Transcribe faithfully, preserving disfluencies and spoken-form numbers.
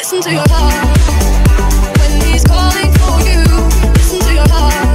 Listen to your heart when he's calling for you. Listen to your heart.